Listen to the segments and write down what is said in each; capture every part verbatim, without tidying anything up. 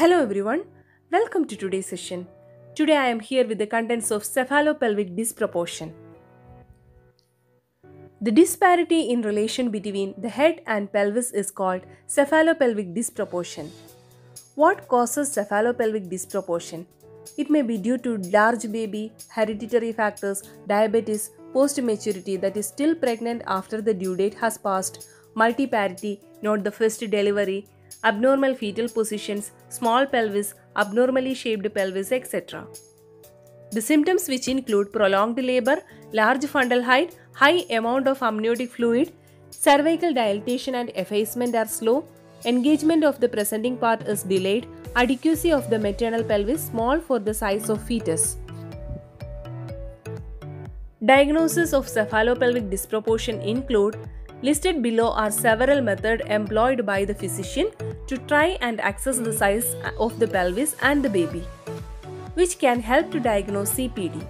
Hello everyone, welcome to today's session. Today I am here with the contents of cephalopelvic disproportion. The disparity in relation between the head and pelvis is called cephalopelvic disproportion. What causes cephalopelvic disproportion? It may be due to large baby, hereditary factors, diabetes, post-maturity, that is still pregnant after the due date has passed, multiparity, not the first delivery, abnormal fetal positions, small pelvis, abnormally shaped pelvis, et cetera. The symptoms, which include prolonged labor, large fundal height, high amount of amniotic fluid, cervical dilatation and effacement are slow, engagement of the presenting part is delayed, adequacy of the maternal pelvis small for the size of fetus. Diagnosis of cephalopelvic disproportion include. Listed below are several methods employed by the physician to try and assess the size of the pelvis and the baby, which can help to diagnose C P D,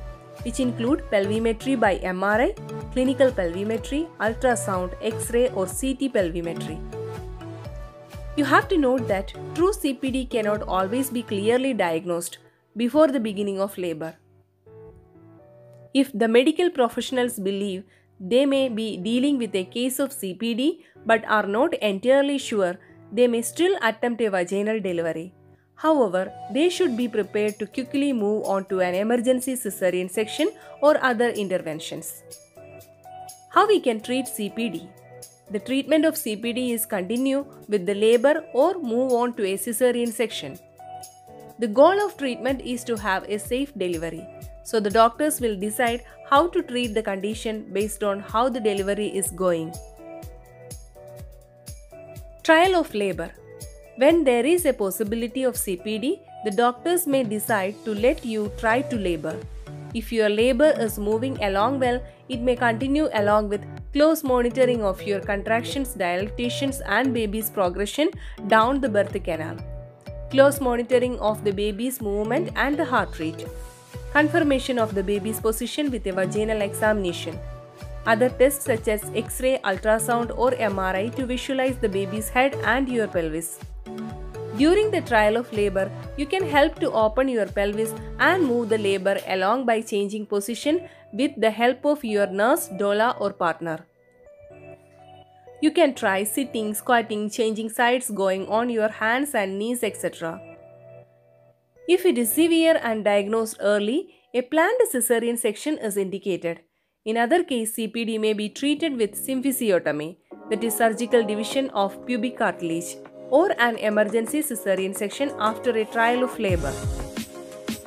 which include pelvimetry by M R I, clinical pelvimetry, ultrasound, X-ray or C T pelvimetry. You have to note that true C P D cannot always be clearly diagnosed before the beginning of labor. If the medical professionals believe they may be dealing with a case of C P D but are not entirely sure, they may still attempt a vaginal delivery. However, they should be prepared to quickly move on to an emergency cesarean section or other interventions. How we can treat C P D? The treatment of C P D is continue with the labor or move on to a cesarean section. The goal of treatment is to have a safe delivery. So the doctors will decide how to treat the condition based on how the delivery is going. Trial of labor. When there is a possibility of C P D, the doctors may decide to let you try to labor. If your labor is moving along well, it may continue along with close monitoring of your contractions, dilatations and baby's progression down the birth canal, close monitoring of the baby's movement and the heart rate, confirmation of the baby's position with a vaginal examination, other tests such as X-ray, ultrasound or M R I to visualize the baby's head and your pelvis. During the trial of labor, you can help to open your pelvis and move the labor along by changing position with the help of your nurse, doula or partner. You can try sitting, squatting, changing sides, going on your hands and knees, et cetera. If it is severe and diagnosed early, a planned cesarean section is indicated. In other case, C P D may be treated with symphysiotomy, that is surgical division of pubic cartilage, or an emergency cesarean section after a trial of labor.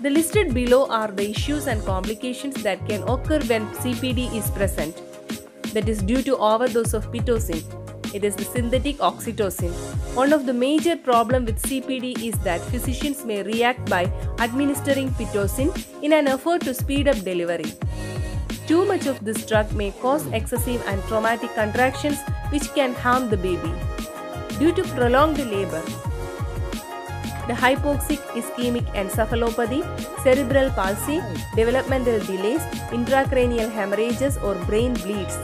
The listed below are the issues and complications that can occur when C P D is present. That is due to overdose of Pitocin. It is the synthetic oxytocin. One of the major problems with C P D is that physicians may react by administering Pitocin in an effort to speed up delivery. Too much of this drug may cause excessive and traumatic contractions which can harm the baby. Due to prolonged labor, the hypoxic ischemic encephalopathy, cerebral palsy, developmental delays, intracranial hemorrhages or brain bleeds,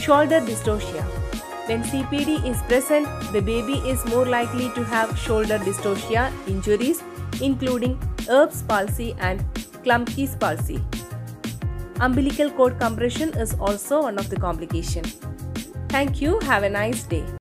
shoulder dystocia. When C P D is present, the baby is more likely to have shoulder dystocia injuries, including Erb's palsy and Klumpke's palsy. Umbilical cord compression is also one of the complications. Thank you. Have a nice day.